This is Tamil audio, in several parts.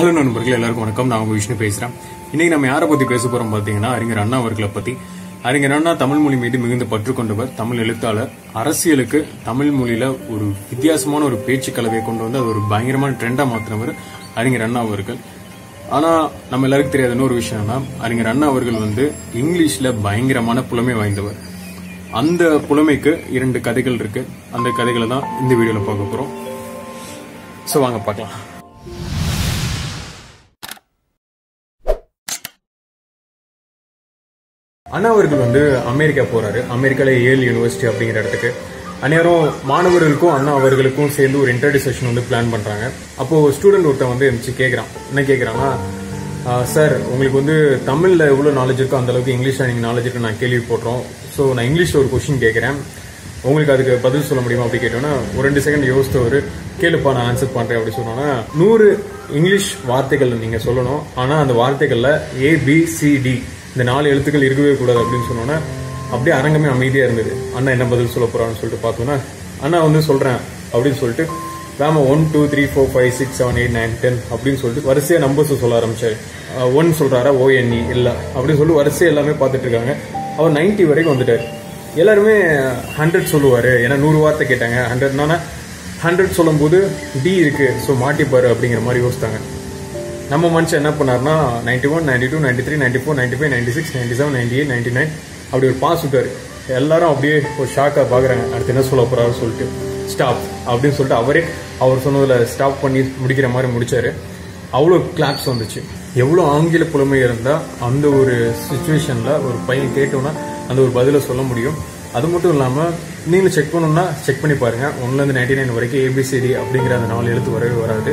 ஹலோ நண்பர்களே, எல்லாருக்கும் வணக்கம். நான் உங்க விஷ்ணு பேசுறேன். இன்னைக்கு நம்ம யாரை பத்தி பேச போறோம் பாத்தீங்கன்னா, அறிஞர் அண்ணா அவர்களை பத்தி. அறிஞர் அண்ணா தமிழ் மொழி மீது மிகுந்த பற்று கொண்டவர், தமிழ் எழுத்தாளர். அரசியலுக்கு தமிழ் மொழியில ஒரு வித்தியாசமான ஒரு பேச்சு கலவையை கொண்டு வந்து அது ஒரு பயங்கரமான ட்ரெண்டா மாத்தினவர் அறிஞர் அண்ணா அவர்கள். ஆனா நம்ம எல்லாருக்கும் தெரியாத இன்னொரு விஷயம்னா, அறிஞர் அண்ணா அவர்கள் வந்து இங்கிலீஷ்ல பயங்கரமான புலமை வாய்ந்தவர். அந்த புலமைக்கு இரண்டு கதைகள் இருக்கு. அந்த கதைகளை தான் இந்த வீடியோல பார்க்க போறோம். சோ வாங்க பார்க்கலாம். அண்ணா அவர்கள் வந்து அமெரிக்கா போறாரு. அமெரிக்கால ஏல் யூனிவர்சிட்டி அப்படிங்கிற இடத்துக்கு அந்நேரம் மாணவர்களுக்கும் அண்ணா அவர்களுக்கும் சேர்ந்து ஒரு இன்டர்வியூ செஷன் வந்து பிளான் பண்றாங்க. அப்போ ஸ்டூடெண்ட் ஒருத்தன் வந்து எந்திரிச்சு கேட்கறான். என்ன கேட்கறான்னா, சார் உங்களுக்கு வந்து தமிழ்ல எவ்வளவு நாலேஜ் இருக்கோ அந்த அளவுக்கு இங்கிலீஷ்ல நீங்க நாலேஜ் இருக்கு நான் கேள்வி போடுறோம். ஸோ நான் இங்கிலீஷ்ல ஒரு கொஸ்டின் கேட்கறேன், உங்களுக்கு அதுக்கு பதில் சொல்ல முடியுமா அப்படி கேட்டோன்னா, ஒரு 2 செகண்ட் யோசித்த ஒரு கேளுப்பா நான் ஆன்சர் பண்றேன் அப்படி சொன்னோன்னா, 100 இங்கிலீஷ் வார்த்தைகள் நீங்க சொல்லணும். ஆனா அந்த வார்த்தைகள்ல ABCD இந்த 4 எழுத்துக்கள் இருக்கவே கூடாது அப்படின்னு சொன்னோன்னா அப்படியே அரங்கமே அமைதியா இருந்தது. அண்ணா என்ன பதில் சொல்ல போறான்னு சொல்லிட்டு பார்த்தோன்னா, அண்ணா வந்து சொல்றேன் அப்படின்னு சொல்லிட்டு ராம 1 2 3 4 5 6 7 8 9 10 அப்படின்னு சொல்லிட்டு வரிசையா நம்பர்ஸ் சொல்ல ஆரம்பிச்சாரு. 1 சொல்றாரா, ONE இல்ல அப்படின்னு சொல்லி வரிசை எல்லாமே பார்த்துட்டு இருக்காங்க. அவர் 90 வரைக்கும் வந்துட்டாரு. எல்லாருமே 100 சொல்லுவாரு, ஏன்னா 100 வார்த்தை கேட்டாங்க. 100 சொல்லும் போது டி இருக்கு, ஸோ மாட்டிப்பாரு அப்படிங்கிற மாதிரி யோசித்தாங்க. நம்ம மனுஷன் என்ன பண்ணாருன்னா, 91 92 93 94 95 96 97 98 99 அப்படி ஒரு பாஸ் விட்டாரு. எல்லாரும் அப்படியே ஒரு ஷாக்காக பார்க்குறாங்க, அடுத்து என்ன சொல்ல போறாரு சொல்லிட்டு ஸ்டாப் அப்படின்னு சொல்லிட்டு அவரே அவர் சொன்னதுல ஸ்டாப் பண்ணி முடிக்கிற மாதிரி முடிச்சாரு. அவ்வளோ கிளாப்ஸ் வந்துச்சு. எவ்வளோ ஆங்கில புலமை இருந்தால் அந்த ஒரு சுச்சுவேஷன்ல ஒரு பையன் கேட்டோன்னா அந்த ஒரு பதிலை சொல்ல முடியும். அது மட்டும் இல்லாமல் நீங்களும் செக் பண்ணணும்னா செக் பண்ணி பாருங்க. 1லேருந்து 99 வரைக்கும் ABCD அப்படிங்கிற அந்த 4 எழுத்து வரவே வராது.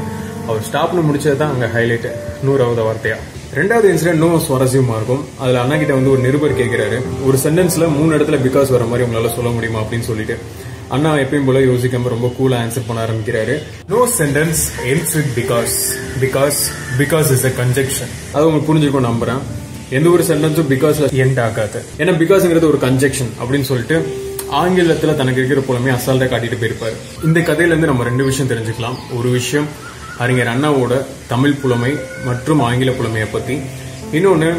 அவர் ஸ்டாப்னு முடிச்சது தான் அங்கே ஹைலைட்டு, 100வது வார்த்தையா. 2வது இன்சிடென்ட் இன்னும் சுவாரஸ்யமாக இருக்கும். அதில் அண்ணா கிட்ட வந்து ஒரு நிருபர் கேட்கிறாரு, ஒரு சென்டென்ஸ்ல 3 இடத்துல பிகாஸ் வர மாதிரி உங்களால சொல்ல முடியுமா அப்படின்னு சொல்லிட்டு. அண்ணா எப்பயும் போல யோசிக்காம ரொம்ப கூலா ஆன்சர் பண்ண ஆரம்பிக்கிறாரு. No sentence ends with because. Because because is a conjunction. அது உங்களுக்கு புரிஞ்சுக்கணும் நம்புறேன். எந்த ஒரு சென்டென்ஸும் பிகாஸ்ல எண்ட் ஆகாது, ஏன்னா பிகாஸ்ங்கிறது ஒரு கன்ஜெக்ஷன் அப்படின்னு சொல்லிட்டு ஆங்கிலத்துல தனக்கு இருக்கிற போலமே அசால்ட்டா காட்டிட்டு போயிருப்பாரு. இந்த கதையில இருந்து நம்ம 2 விஷயம் தெரிஞ்சுக்கலாம். ஒரு விஷயம் அறிஞர் அண்ணாவோட தமிழ் புலமை மற்றும் ஆங்கில புலமையை பத்தி. இன்னொன்னு,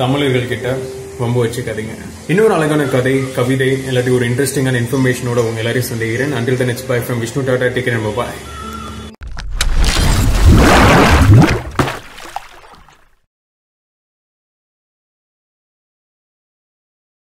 தமிழர்கள் கிட்ட ரொம்ப வச்சு கதைங்க. இன்னொரு அழகான கதை, கவிதை இல்லாட்டி ஒரு இன்ட்ரெஸ்டிங்கான இன்ஃபர்மேஷனோட உங்க எல்லாரையும் சந்திக்கிறேன். Until then it's bye from Vishnu. Tata, take care, bye.